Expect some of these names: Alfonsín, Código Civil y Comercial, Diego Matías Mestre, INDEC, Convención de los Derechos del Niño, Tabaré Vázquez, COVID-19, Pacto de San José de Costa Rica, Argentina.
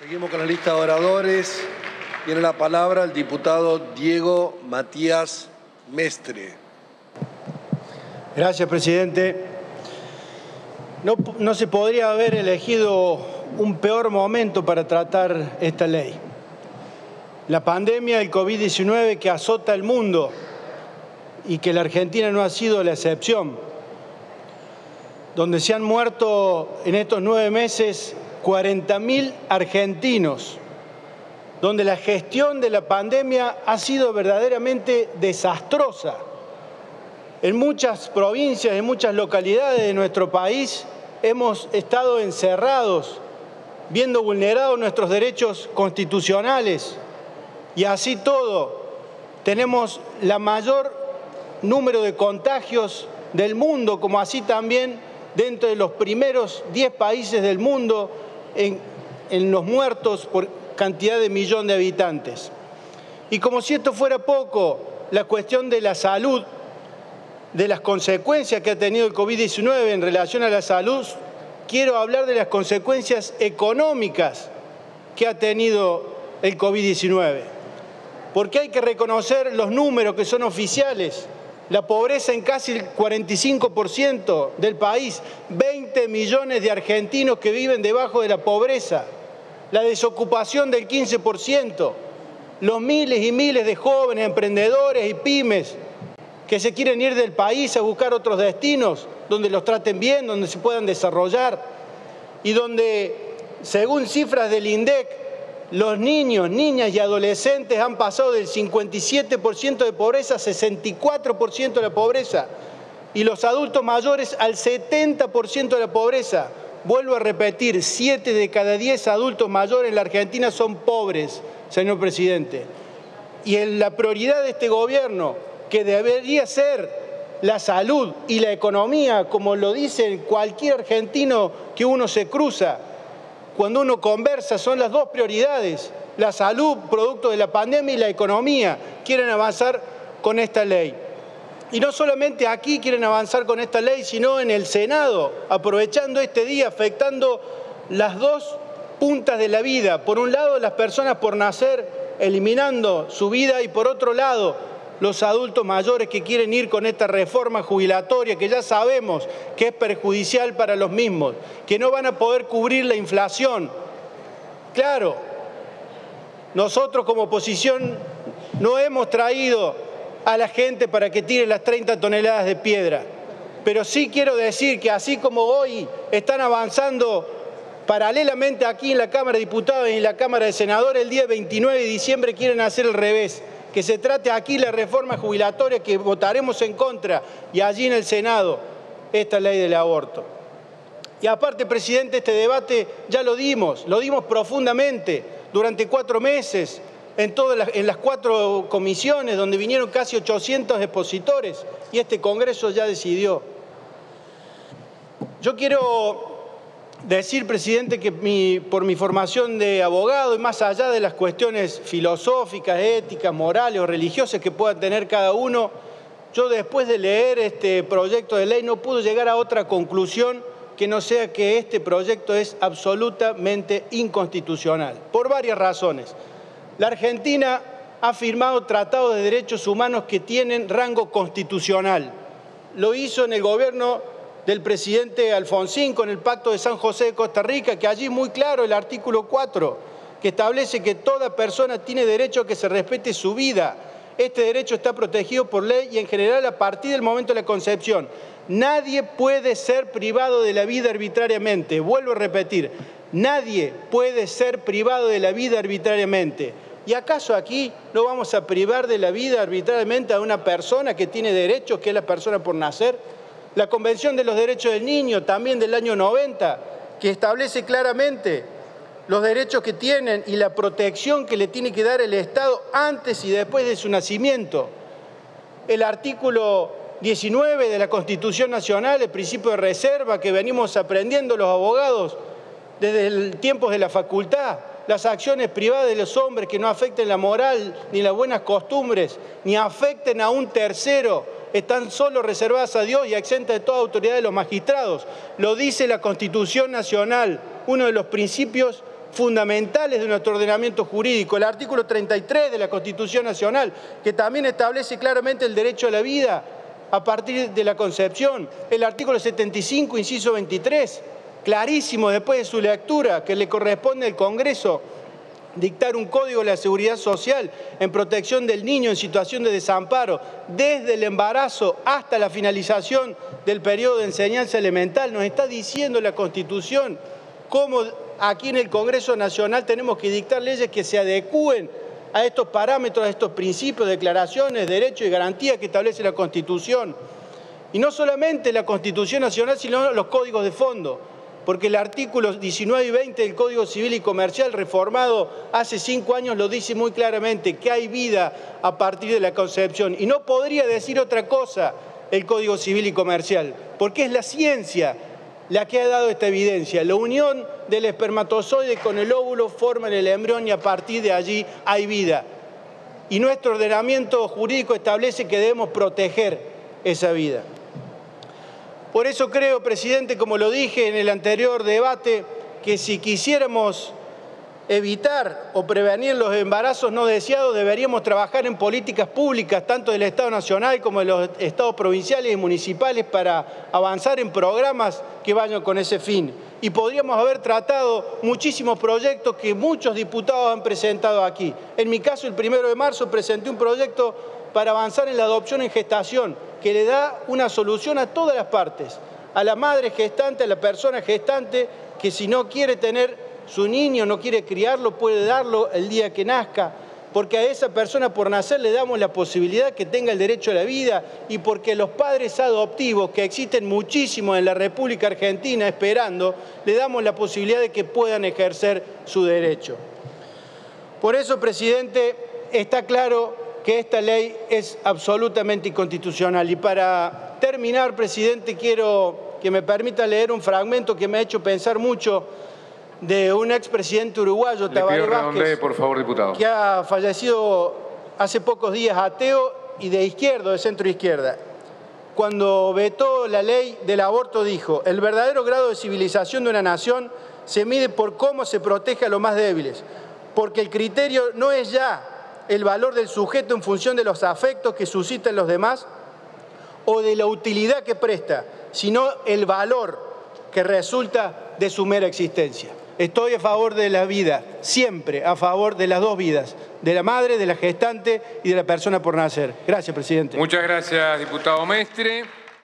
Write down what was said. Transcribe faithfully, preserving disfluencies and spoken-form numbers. Seguimos con la lista de oradores. Tiene la palabra el diputado Diego Matías Mestre. Gracias, presidente. No, no se podría haber elegido un peor momento para tratar esta ley. La pandemia del COVID diecinueve que azota el mundo y que la Argentina no ha sido la excepción, donde se han muerto en estos nueve meses cuarenta mil argentinos, donde la gestión de la pandemia ha sido verdaderamente desastrosa. En muchas provincias, en muchas localidades de nuestro país, hemos estado encerrados, viendo vulnerados nuestros derechos constitucionales. Y así todo, tenemos la mayor número de contagios del mundo, como así también dentro de los primeros diez países del mundo en, en los muertos por cantidad de millón de habitantes. Y como si esto fuera poco, la cuestión de la salud, de las consecuencias que ha tenido el COVID diecinueve en relación a la salud, quiero hablar de las consecuencias económicas que ha tenido el COVID diecinueve. Porque hay que reconocer los números que son oficiales. La pobreza en casi el cuarenta y cinco por ciento del país, veinte millones de argentinos que viven debajo de la pobreza, la desocupación del quince por ciento, los miles y miles de jóvenes emprendedores y pymes que se quieren ir del país a buscar otros destinos donde los traten bien, donde se puedan desarrollar y donde, según cifras del INDEC, los niños, niñas y adolescentes han pasado del cincuenta y siete por ciento de pobreza a sesenta y cuatro por ciento de la pobreza y los adultos mayores al setenta por ciento de la pobreza. Vuelvo a repetir, siete de cada diez adultos mayores en la Argentina son pobres, señor presidente. Y en la prioridad de este gobierno, que debería ser la salud y la economía, como lo dice cualquier argentino que uno se cruza, cuando uno conversa, son las dos prioridades, la salud, producto de la pandemia, y la economía. Quieren avanzar con esta ley. Y no solamente aquí quieren avanzar con esta ley, sino en el Senado, aprovechando este día, afectando las dos puntas de la vida. Por un lado, las personas por nacer, eliminando su vida, y por otro lado, los adultos mayores que quieren ir con esta reforma jubilatoria que ya sabemos que es perjudicial para los mismos, que no van a poder cubrir la inflación. Claro, nosotros como oposición no hemos traído a la gente para que tire las treinta toneladas de piedra, pero sí quiero decir que así como hoy están avanzando paralelamente aquí en la Cámara de Diputados y en la Cámara de Senadores, el día veintinueve de diciembre quieren hacer al revés, que se trate aquí la reforma jubilatoria que votaremos en contra y allí en el Senado esta ley del aborto. Y aparte, presidente, este debate ya lo dimos, lo dimos profundamente durante cuatro meses en, todas las, en las cuatro comisiones donde vinieron casi ochocientos expositores y este Congreso ya decidió. Yo quiero decir, presidente, que mi, por mi formación de abogado y más allá de las cuestiones filosóficas, éticas, morales o religiosas que pueda tener cada uno, yo después de leer este proyecto de ley no pude llegar a otra conclusión que no sea que este proyecto es absolutamente inconstitucional, por varias razones. La Argentina ha firmado tratados de derechos humanos que tienen rango constitucional. Lo hizo en el gobierno del presidente Alfonsín con el Pacto de San José de Costa Rica, que allí muy claro el artículo cuatro, que establece que toda persona tiene derecho a que se respete su vida. Este derecho está protegido por ley y en general a partir del momento de la concepción. Nadie puede ser privado de la vida arbitrariamente. Vuelvo a repetir, nadie puede ser privado de la vida arbitrariamente. ¿Y acaso aquí no vamos a privar de la vida arbitrariamente a una persona que tiene derechos, que es la persona por nacer? La Convención de los Derechos del Niño, también del año noventa, que establece claramente los derechos que tienen y la protección que le tiene que dar el Estado antes y después de su nacimiento. El artículo diecinueve de la Constitución Nacional, el principio de reserva que venimos aprendiendo los abogados desde tiempos de la facultad, las acciones privadas de los hombres que no afecten la moral ni las buenas costumbres, ni afecten a un tercero, están solo reservadas a Dios y exentas de toda autoridad de los magistrados. Lo dice la Constitución Nacional, uno de los principios fundamentales de nuestro ordenamiento jurídico. El artículo treinta y tres de la Constitución Nacional, que también establece claramente el derecho a la vida a partir de la concepción. El artículo setenta y cinco, inciso veintitrés, clarísimo después de su lectura, que le corresponde al Congreso dictar un Código de la Seguridad Social en protección del niño en situación de desamparo desde el embarazo hasta la finalización del periodo de enseñanza elemental. Nos está diciendo la Constitución cómo aquí en el Congreso Nacional tenemos que dictar leyes que se adecúen a estos parámetros, a estos principios, declaraciones, derechos y garantías que establece la Constitución. Y no solamente la Constitución Nacional, sino los códigos de fondo, porque el artículo diecinueve y veinte del Código Civil y Comercial, reformado hace cinco años, lo dice muy claramente, que hay vida a partir de la concepción. Y no podría decir otra cosa el Código Civil y Comercial, porque es la ciencia la que ha dado esta evidencia. La unión del espermatozoide con el óvulo forman el embrión y a partir de allí hay vida. Y nuestro ordenamiento jurídico establece que debemos proteger esa vida. Por eso creo, presidente, como lo dije en el anterior debate, que si quisiéramos evitar o prevenir los embarazos no deseados, deberíamos trabajar en políticas públicas, tanto del Estado nacional como de los estados provinciales y municipales, para avanzar en programas que vayan con ese fin. Y podríamos haber tratado muchísimos proyectos que muchos diputados han presentado aquí. En mi caso, el primero de marzo presenté un proyecto para avanzar en la adopción en gestación, que le da una solución a todas las partes, a la madre gestante, a la persona gestante, que si no quiere tener su niño, no quiere criarlo, puede darlo el día que nazca, porque a esa persona por nacer le damos la posibilidad que tenga el derecho a la vida, y porque los padres adoptivos, que existen muchísimos en la República Argentina esperando, le damos la posibilidad de que puedan ejercer su derecho. Por eso, presidente, está claro que esta ley es absolutamente inconstitucional. Y para terminar, presidente, quiero que me permita leer un fragmento que me ha hecho pensar mucho de un expresidente uruguayo, Tabaré Vázquez, por favor, diputado, que ha fallecido hace pocos días, ateo y de izquierda, de centro izquierda. Cuando vetó la ley del aborto dijo: el verdadero grado de civilización de una nación se mide por cómo se protege a los más débiles, porque el criterio no es ya el valor del sujeto en función de los afectos que suscitan los demás o de la utilidad que presta, sino el valor que resulta de su mera existencia. Estoy a favor de la vida, siempre a favor de las dos vidas, de la madre, de la gestante y de la persona por nacer. Gracias, presidente. Muchas gracias, diputado Mestre.